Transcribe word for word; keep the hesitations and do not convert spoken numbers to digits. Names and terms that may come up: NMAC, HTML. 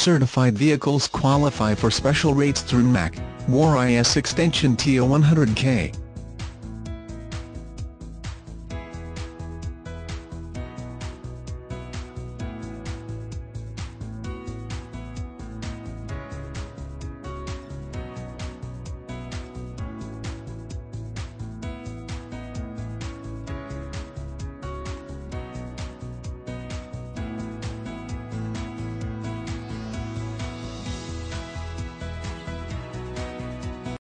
certified vehicles qualify for special rates through N M A C, more I S extension T O one hundred K.